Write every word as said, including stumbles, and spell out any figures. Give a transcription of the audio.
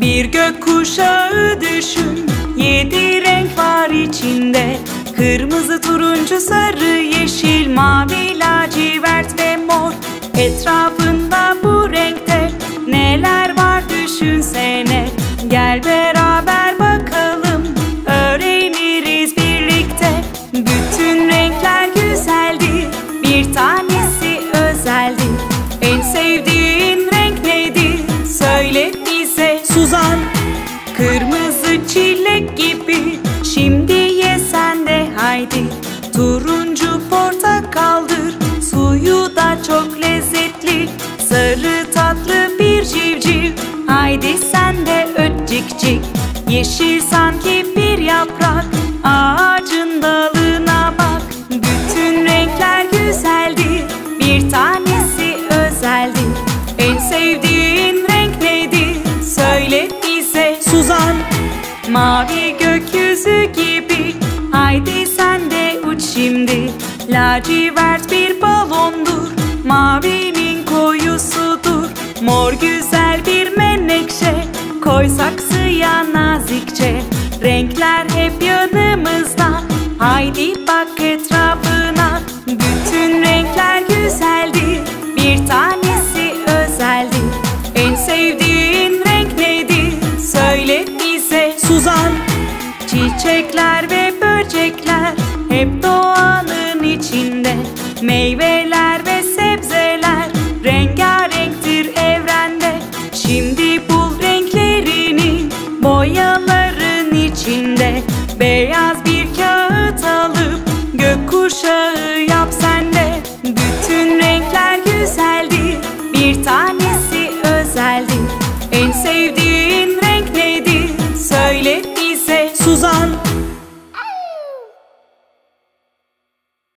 Bir gökkuşağı düşün, yedi renk var içinde. Kırmızı, turuncu, sarı, yeşil, mavi, lacivert ve mor. Etrafında bu renkte neler var düşünsene. Gel beraber bakalım, öğreniriz birlikte. Bütün renkler güzeldi, bir tanesi özeldi. En sevdiğin renk neydi? Söyle bize Suzan. Kırmızı çilek gibi, şimdi ye sen de haydi. Turuncu portakaldır, suyu da çok lezzetli. Sarı tatlı bir civciv, haydi sen de öt cik cik. Yeşil sanki bir yaprak, ağacın dalına bak. Bütün renkler güzeldi, bir tanesi özeldi. En sevdiğin renk neydi? Söyle bize Suzan. Mavi gökyüzü gibi, haydi sen de uç şimdi. Lacivert bir balondur, mavinin koyusudur. Mor güzel bir menekşe, koy saksıya nazikçe. Renkler hep yanımızda, haydi bak etrafına. Bütün renkler güzeldi, bir tanesi özeldi. En sevdiğin renk neydi? Söyle bize Suzan. Çiçekler ve böcekler hep doğanın içinde. Meyveler